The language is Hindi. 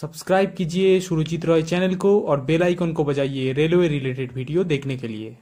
सब्सक्राइब कीजिए सुरुचित रॉय चैनल को और बेल आइकन को बजाइए रेलवे रिलेटेड वीडियो देखने के लिए।